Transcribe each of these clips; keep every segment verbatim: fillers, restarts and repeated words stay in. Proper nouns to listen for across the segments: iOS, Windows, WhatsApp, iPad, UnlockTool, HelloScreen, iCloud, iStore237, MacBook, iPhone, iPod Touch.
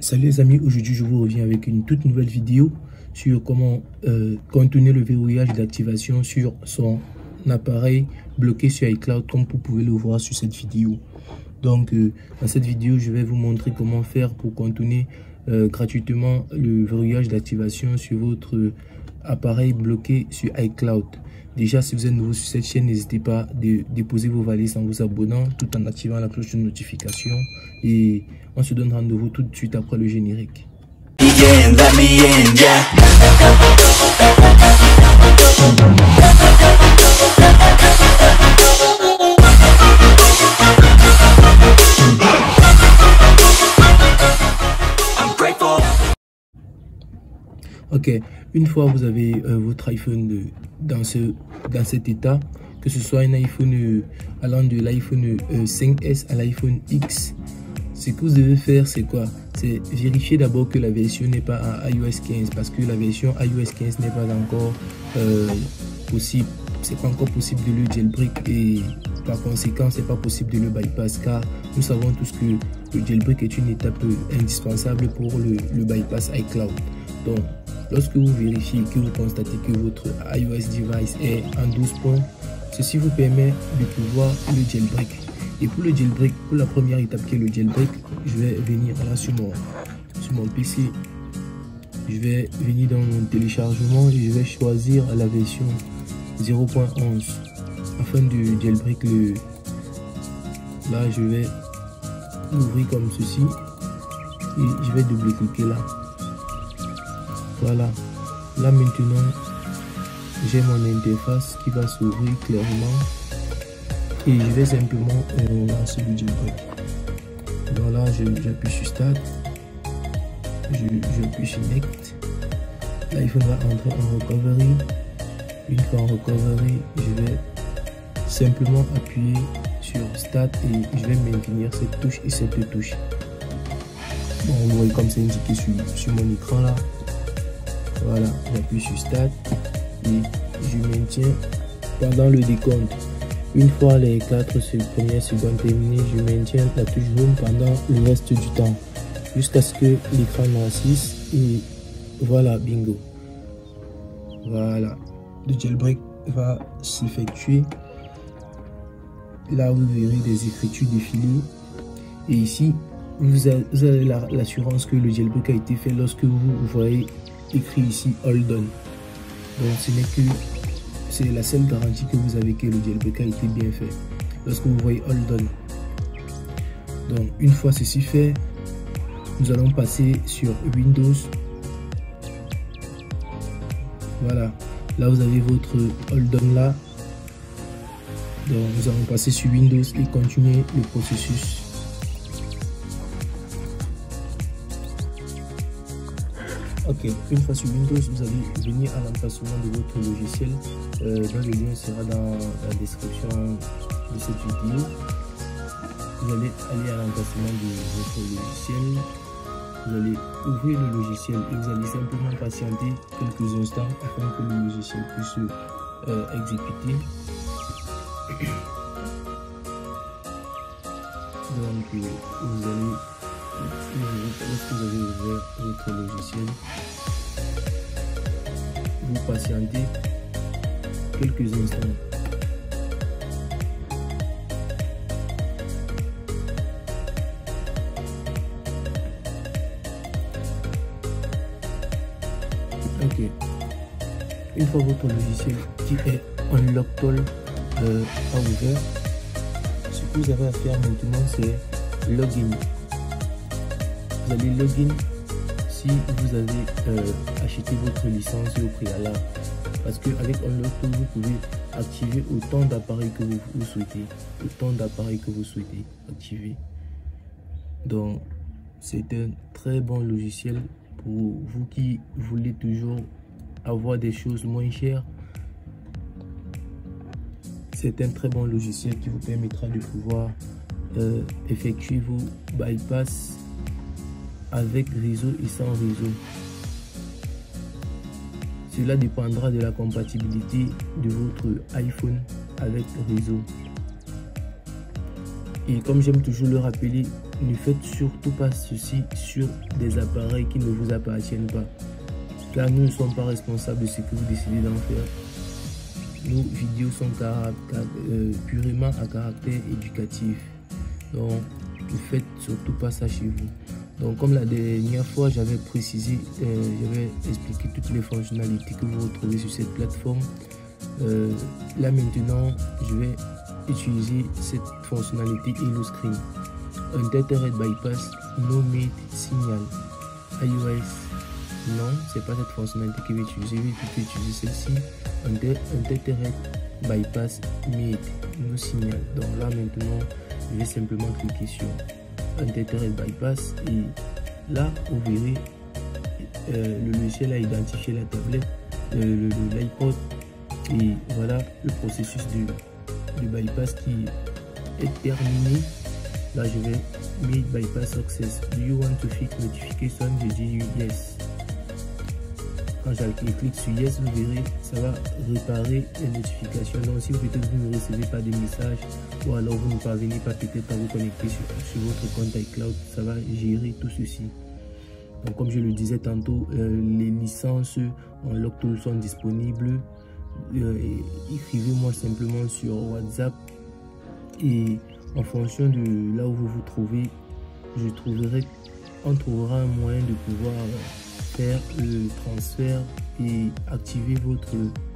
Salut les amis, aujourd'hui je vous reviens avec une toute nouvelle vidéo sur comment euh, contourner le verrouillage d'activation sur son appareil bloqué sur iCloud, comme vous pouvez le voir sur cette vidéo. Donc euh, dans cette vidéo je vais vous montrer comment faire pour contourner euh, gratuitement le verrouillage d'activation sur votre euh, appareil bloqué sur iCloud. Déjà, si vous êtes nouveau sur cette chaîne, n'hésitez pas à déposer vos valises en vous abonnant tout en activant la cloche de notification. Et on se donne rendez-vous tout de suite après le générique. Ok, une fois vous avez euh, votre iPhone de, dans, ce, dans cet état, que ce soit un iPhone euh, allant de l'iPhone euh, cinq S à l'iPhone X, ce que vous devez faire c'est quoi? C'est vérifier d'abord que la version n'est pas à i O S quinze, parce que la version i O S quinze n'est pas encore euh, possible, c'est pas encore possible de le jailbreak et par conséquent c'est pas possible de le bypass, car nous savons tous que le jailbreak est une étape indispensable pour le, le bypass iCloud. Donc, lorsque vous vérifiez que vous constatez que votre iOS device est en douze points, ceci vous permet de pouvoir le jailbreak. Et pour le jailbreak, pour la première étape qui est le jailbreak, je vais venir là sur mon, sur mon P C. Je vais venir dans mon téléchargement et je vais choisir la version zéro point onze. Afin de jailbreak, le, là je vais l'ouvrir comme ceci et je vais double-cliquer là. Voilà, là maintenant j'ai mon interface qui va s'ouvrir clairement et je vais simplement euh, lancer le jailbreak. Donc là j'appuie sur Start, j'appuie sur Next, l'iPhone va entrer en recovery. Une fois en recovery, je vais simplement appuyer sur Start et je vais maintenir cette touche et cette touche. Bon, vous voyez comme c'est indiqué sur, sur mon écran là. Voilà, j'appuie sur Start et je maintiens pendant le décompte. Une fois les quatre premières secondes terminées, je maintiens la touche Home pendant le reste du temps, jusqu'à ce que l'écran noircisse et voilà, bingo. Voilà, le jailbreak va s'effectuer. Là, vous verrez des écritures défiler et ici, vous avez l'assurance que le jailbreak a été fait lorsque vous voyez écrit ici All Done. Donc ce n'est que c'est la seule garantie que vous avez que le jailbreak a été bien fait, lorsque vous voyez All Done. Donc une fois ceci fait, nous allons passer sur Windows. Voilà, là vous avez votre All Done là. Donc nous allons passer sur Windows et continuer le processus. Ok, une fois sur Windows, vous allez venir à l'emplacement de votre logiciel. Euh, dans le lien sera dans la description de cette vidéo. Vous allez aller à l'emplacement de votre logiciel. Vous allez ouvrir le logiciel et vous allez simplement patienter quelques instants afin que le logiciel puisse euh, exécuter. Donc, vous allez... lorsque vous avez ouvert votre logiciel, vous patientez quelques instants. Ok, une fois votre logiciel qui est UnlockTool euh, a ouvert, ce que vous avez à faire maintenant c'est login. Vous allez login si vous avez euh, acheté votre licence au préalable, parce que avec UnlockTool vous pouvez activer autant d'appareils que vous, vous souhaitez, autant d'appareils que vous souhaitez activer. Donc c'est un très bon logiciel pour vous qui voulez toujours avoir des choses moins chères. C'est un très bon logiciel qui vous permettra de pouvoir euh, effectuer vos bypass avec réseau et sans réseau. Cela dépendra de la compatibilité de votre iPhone avec réseau. Et comme j'aime toujours le rappeler, Ne faites surtout pas ceci sur des appareils qui ne vous appartiennent pas, car nous ne sommes pas responsables de ce que vous décidez d'en faire. Nos vidéos sont euh, purement à caractère éducatif, donc ne faites surtout pas ça chez vous. Donc comme la dernière fois, j'avais précisé, euh, j'avais expliqué toutes les fonctionnalités que vous retrouvez sur cette plateforme. Euh, là maintenant, je vais utiliser cette fonctionnalité HelloScreen. Untethered bypass, no M E I D signal, iOS. Non, c'est pas cette fonctionnalité que je vais utiliser. Je vais utiliser celle-ci, Untethered bypass M E I D no signal. Donc là maintenant, je vais simplement cliquer sur Untethered bypass et là vous verrez euh, le logiciel a identifié la tablette, euh, l'iPod, et voilà le processus du, du bypass qui est terminé. Là je vais M E I D bypass access, do you want to fix notification, je dis yes. Quand je clique sur yes, vous verrez ça va réparer les notifications. Donc si peut-être vous ne recevez pas de messages, ou alors vous ne parvenez pas peut-être à vous connecter sur, sur votre compte iCloud, ça va gérer tout ceci. Donc comme je le disais tantôt, euh, les licences en UnlockTool sont disponibles. Euh, écrivez-moi simplement sur WhatsApp et en fonction de là où vous vous trouvez, je trouverai, on trouvera un moyen de pouvoir faire le transfert et activer votre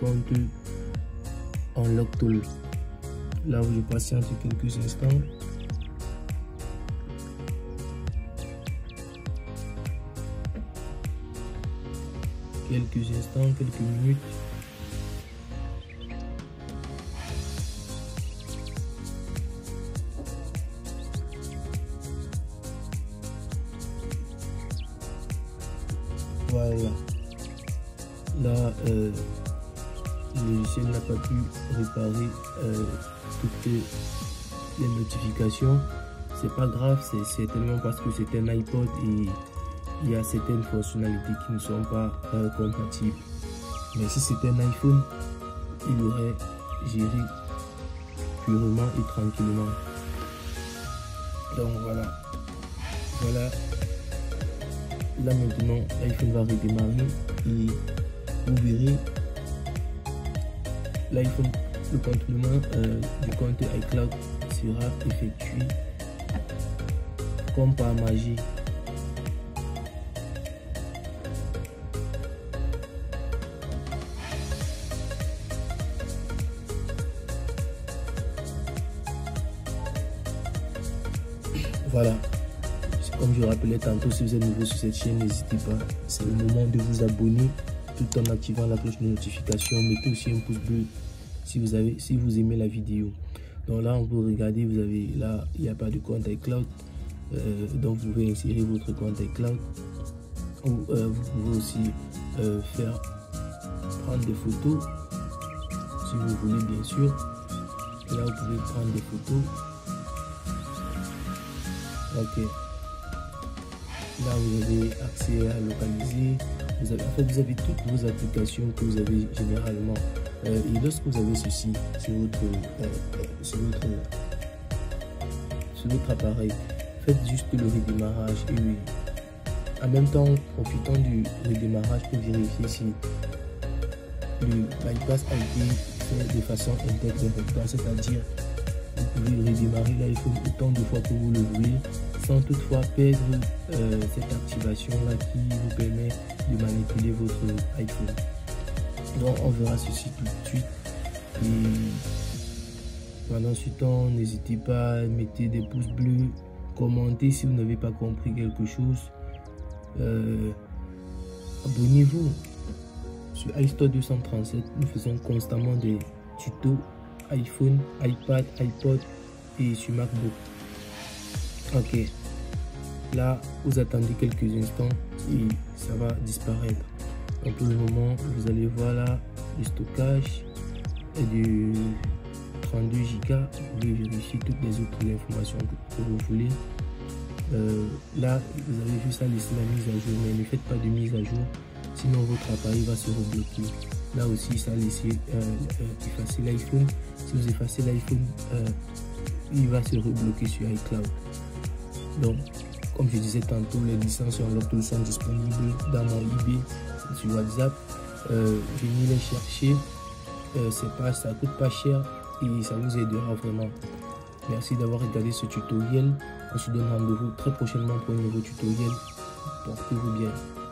compte en UnlockTool. Là où je patiente quelques instants. Quelques instants, quelques minutes. Voilà, là euh, le logiciel n'a pas pu réparer euh, toutes les notifications. C'est pas grave, c'est certainement parce que c'est un iPod et il y a certaines fonctionnalités qui ne sont pas euh, compatibles. Mais si c'était un iPhone, il aurait géré purement et tranquillement. Donc voilà, voilà. Là maintenant, l'iPhone va redémarrer et vous verrez l'iPhone, le contrôlement euh, du compte iCloud sera effectué comme par magie. Voilà. Comme je rappelais tantôt, si vous êtes nouveau sur cette chaîne, n'hésitez pas, c'est le moment de vous abonner tout en activant la cloche de notification. Mettez aussi un pouce bleu si vous avez, si vous aimez la vidéo. Donc là, on peut regarder, vous avez là, il n'y a pas de compte iCloud, euh, donc vous pouvez insérer votre compte iCloud. Ou euh, vous pouvez aussi euh, faire prendre des photos, si vous voulez bien sûr. Là, vous pouvez prendre des photos. Ok. Là, vous avez accès à localiser, vous avez, en fait, vous avez toutes vos applications que vous avez généralement. Euh, et lorsque vous avez ceci sur votre, euh, sur votre, sur votre appareil, faites juste le redémarrage. Et oui, en même temps, profitons du redémarrage pour vérifier si le bypass a été fait de façon intégrée. C'est-à-dire, vous pouvez redémarrer l'iPhone autant de fois que vous le voulez, sans toutefois perdre euh, cette activation là qui vous permet de manipuler votre iPhone. Donc on verra ceci tout de suite. Et pendant ce temps, n'hésitez pas, mettez des pouces bleus, commentez si vous n'avez pas compris quelque chose, euh, abonnez-vous sur iStore deux cent trente-sept. Nous faisons constamment des tutos iPhone, iPad, iPod et sur MacBook. Ok, là vous attendez quelques instants et ça va disparaître. Donc pour le moment, vous allez voir là le stockage est de trente-deux giga. Vous pouvez vérifier toutes les autres informations que vous voulez. Euh, là vous avez juste à laisser la mise à jour, mais ne faites pas de mise à jour sinon votre appareil va se rebloquer. Là aussi, ça laisse euh, effacer l'iPhone. Si vous effacez l'iPhone, euh, il va se rebloquer sur iCloud. Donc, comme je disais tantôt, les licences UnlockTool sont disponibles dans mon I B sur WhatsApp. Euh, venez les chercher, euh, c'est pas, ça coûte pas cher et ça vous aidera vraiment. Merci d'avoir regardé ce tutoriel. On se donne rendez-vous très prochainement pour un nouveau tutoriel. Portez-vous bien.